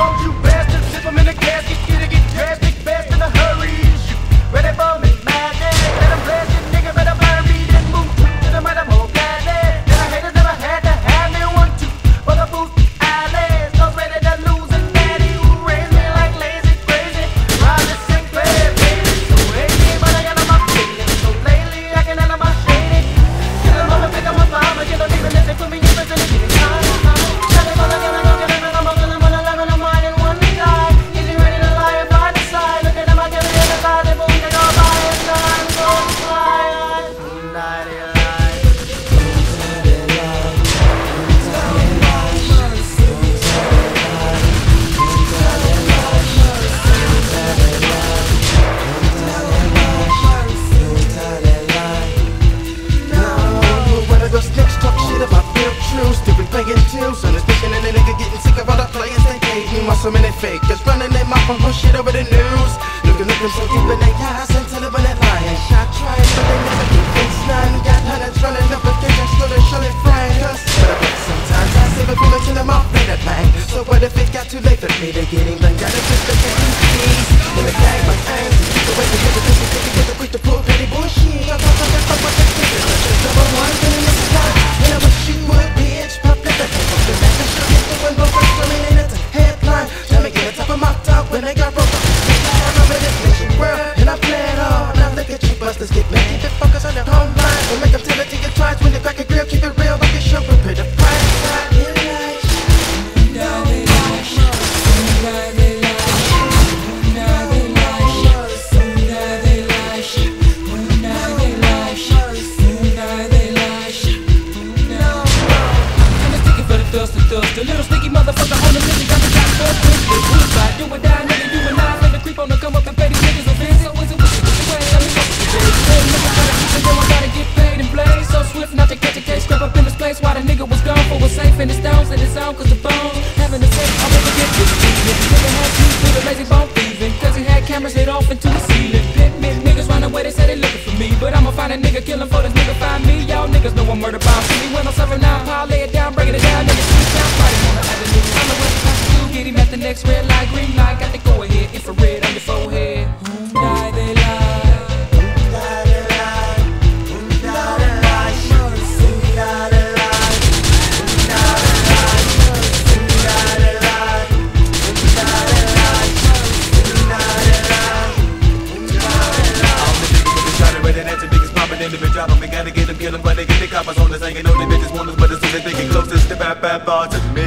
want you bastards. If I'm in a casket, gonna get drastic fast in a hurry. Shoot, ready for me, my dad. Let him blast you, nigga, better burn me. Then move to the middle of my dad. Then I haters never had to have me. 1, 2, for the boost, eyelids. Those ready to lose and daddy who raised me like lazy, crazy. Ride the Sinclair, baby, so hazy. But I got on my feelings, so lately I can handle my shady. Get them all and pick them up, I'ma get them even if they put me in prison. So many fakers running their mouth on shit over the news. Looking so deep in their eyes and delivering that lying. Shot trying, but they never can fix none. Got hundreds running up against us, slowly, surely frying us. But sometimes I save a bullet till I'm off in a bang. So what if it got too late for me to get England? Got a fist of MCs in the gang, my aims. The way they get the business, they get the quick to pull petty bullshit. I thought I got what they're thinking. I'm just number one in the sky, and I wish you would, bitch. Pop that thing off the back and show you the one more first woman in it. Let me get on top of my top when I got broke up. I remember this nation world and I play it all. Now look at you busters get mad. Keep it focused on the home line. Don't make them tell it to your tries. When you crack a grill, keep it real like a show. Prepare the price. The little sneaky motherfucker on the music got the top four fingers. Who's by do or die, nigga, you and I. Let the creep on the come up and petty niggas offense. So is it what's the way? I mean, what's the way? Hey, nigga, gotta keep it going, gotta get paid and blaze. So swift not to catch a case, scrap up in this place while the nigga was gone. For a safe in the stones, in his own, cause the bones. Having a safe, I'll never get this evening. Nigga had to do the lazy bone thieving, cause he had cameras lit off into the ceiling. Pit niggas run away, they said they looking for me. But I'ma find a nigga, kill him for this nigga, find me. Y'all niggas know I'm murder bomb. See me when I'm serving nine, I'll lay it down, breaking it down, nigga. Get him at the next red light, green light, got to go ahead, infrared on your forehead. Who lie, they lie. Gotta get them, kill them, but they get the coppers on this. I ain't know they bitches want us, but as soon as they get close, it's the bad bar to me.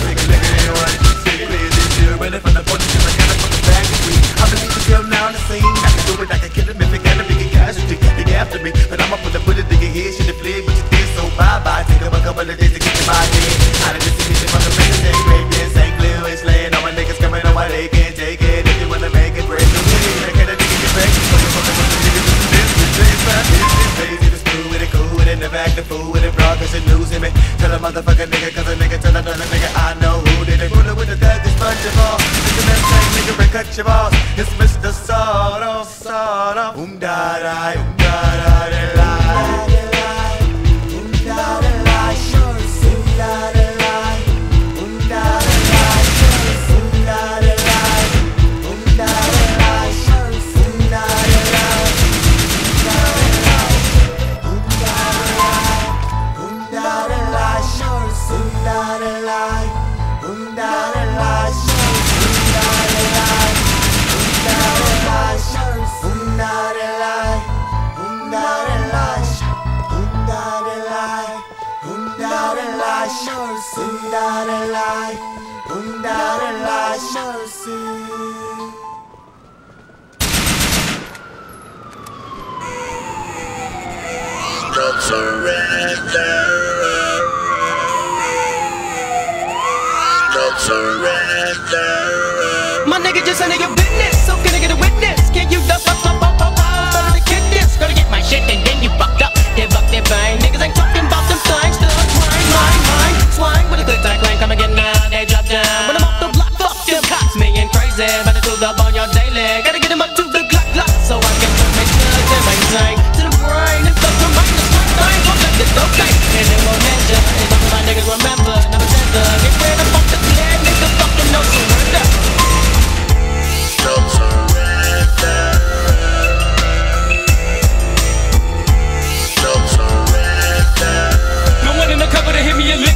Take a nigga, they run, stay clear this year, running from the point of I gotta fucking back to me. I've been leaving till now on the scene. I can do it, I can kill them if they gotta be a casualty. They after me, but I'ma put a bullet in your head, shit and flee, but you did, so bye-bye. Take them a couple of days to get to my head. Out of this city, from the place, they great, this ain't clear, it's laying. All my niggas coming on why they can't take it. If you wanna make it, break the city, I gotta dig it back. Act the fool with it, bro, cause you're losing me. Tell a motherfucker nigga, cause a nigga tell another nigga I know who did it. Ruler with the thug, this bunch of balls. Nigga, man, take nigga, and cut your balls. It's Mr. Sodom, Sodom. Da-da, da-da-da-da. Don't surrender. Don't surrender. My nigga just ain't your business, so can I get a witness? Can you duck up, up, up, up, up? Better to get this, gonna get my shit and then you fucked up. Give up their bang, niggas ain't talking about them things. Still twang, line, line, swang with a good time clang. Come again now, they drop down. When I'm off the block, fuck them cops, me and crazy. Better do the on your daily. Gotta get them up to the Glock, Glock, so I can put my drugs and my tank to the brain. It's okay, and it won't measure. It's all my niggas remember, never censor. Get rid of fuck the plan, nigga, fucking no surrender.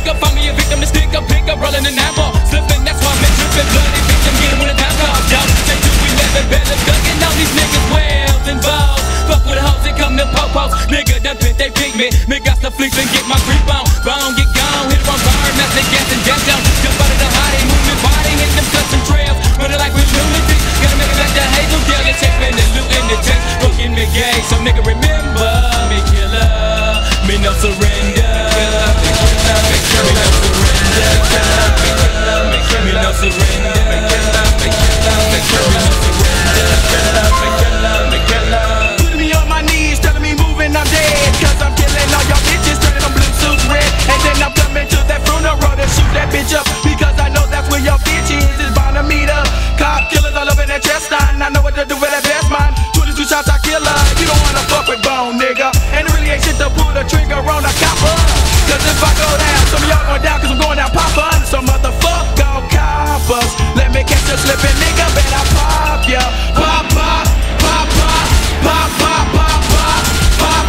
liquor. Find me a victim to stick a pick up, rolling an ammo, slipping. That's why I'm tripping, bloody bitch. I'm getting with a time call. Yo, say 211, better ducking all these niggas well involved. Fuck with hoes and come to po-pos. Nigga done pit they pigment. Me got the fleece and get my creep on. Bone get gone, hit it on fire, nothing gas and gas down. Jump out of the hottie, moving body, hit them cuts and trails. Running like we're newly. Gotta make it like the Hazel Dale. They take me in the loot and the text. Booking me gay, so nigga remember me killer. Me no surrender. Me no surrender. Me no surrender. Put me on my knees, telling me moving, I'm dead. 'Cause I'm killing all y'all bitches, turning them blue suits red. And then I'm coming to that funeral to shoot that bitch up. Because I know that's where your bitch is. It's bound to meet up. Cop killers all over that chest line. I know what to do with that best mind. 22 shots, I kill her. You don't wanna fuck with Bone, nigga. And it really ain't shit to pull the trigger on a copper. 'Cause if I go down, some of y'all going down. 'Cause I'm going out popper. So motherfuck all coppers. Let me catch you slipping, nigga. Bet I pop ya. Pop, pop, pop, pop, pop, pop, pop, pop, pop,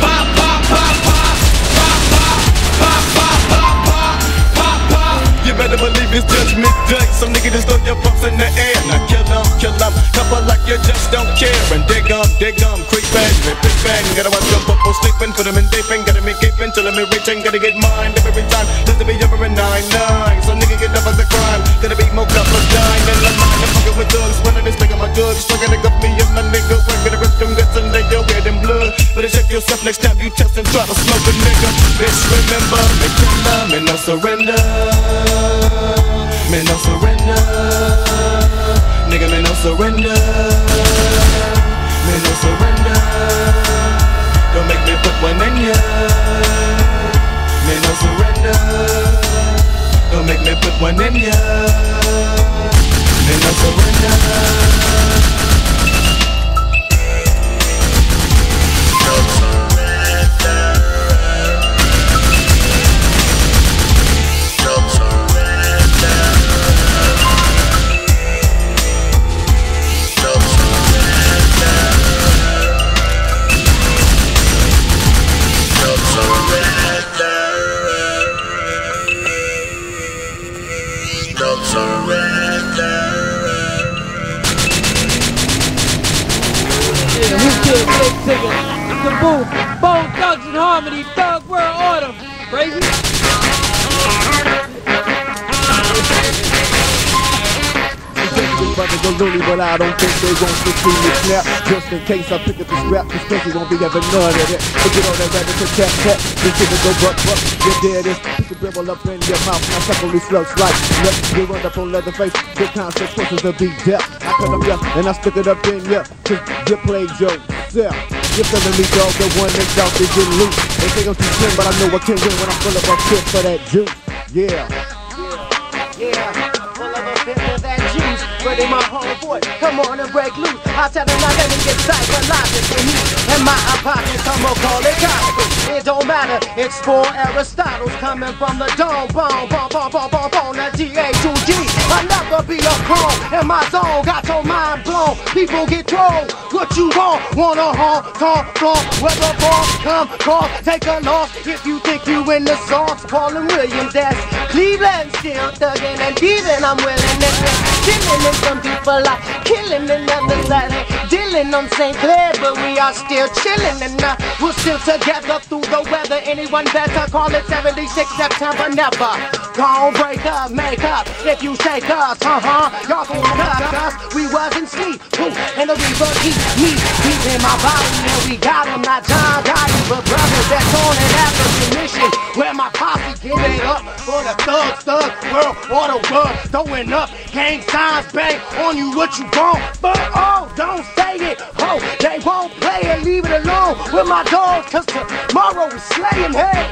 pop, pop, pop, pop, pop, pop, pop, pop, pop, pop, pop. You better believe it's Judgment Day. Some nigga just throw your bumps in the air. Now kill 'em, kill 'em. Couple like you just don't care. And dig 'em, creep bang, big bang. Gotta watch your popo sleeping, put 'em in deepin'. Gotta be keepin' till I'm in reachin'. Gotta get mine every time. Just to be up in 9-9. So nigga get up as a crime. Gotta be more cup of dime. And I'm not fuckin' with thugs. When I just think of my drugs, struggling to gut me and my nigga. We're gonna rip them guts and lay your head in blood. Better check yourself next time you test and try to smoke a nigga. Bitch, remember, me killer, me no surrender. Me no surrender. Nigga, me no surrender. Me no surrender. Don't make me put one in ya. Me no surrender. Don't make me put one in ya. Me no surrender. Boom, Bone Thugs and Harmony, Thug World Order. Crazy. Brothers are loony, but I don't think they gon' stick to me snap. Just in case I pick up the scrap, the Spencer won't be having none of it. Forget all that rabbit to tap. This nigga go buck. You're dead as pick a brimble up in your mouth. My secondary slugs like nuts. We run up on Leatherface. 6 times 6 punches to be deaf. I cut up ya and I stick it up in ya. 'Cause you play yourself. You're feeling me, dog, the one that's out to get loose. They think I'm too slim, but I know I can win when I'm full of a fit for that juice. Yeah, I'm full of a fit for that juice. Ready my homeboy, come on and break loose. I tell them not let me get psychologically loose. And my pockets, I'm gonna call it gospel. It don't matter, it's for Aristotle's coming from the dome. Boom, that D-A-2-D. I'll never be a clone in my zone, got your mind blown. People get trolled. What you wanna harm, talk, flaunt, whether ball, come, call, take a loss. If you think you in the songs, call him Williams, that's Cleveland. Still thuggin' and dealin', I'm willin' and killing in some people like killing another side. Dealing on St. Clair, but we are still chillin' and we're still together through the weather. Anyone better, call it 76 September, never. Gon' break up, make up, if you shake us, y'all gon' cut us, we wasn't sleep, and the reaper keep me, he's in my body, and we got him, not John Gotti, but brothers that's on an African mission, where my posse give it up, for the thug, world, or the world, throwing up, gang signs, bang, on you what you want, but oh, don't say it, oh, they won't play it, leave it alone, with my dog, 'cause tomorrow is slaying, hey,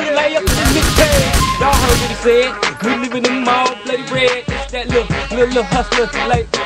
we lay up in this bed, y'all heard what he said, we living in them all bloody red, it's that little hustler, like,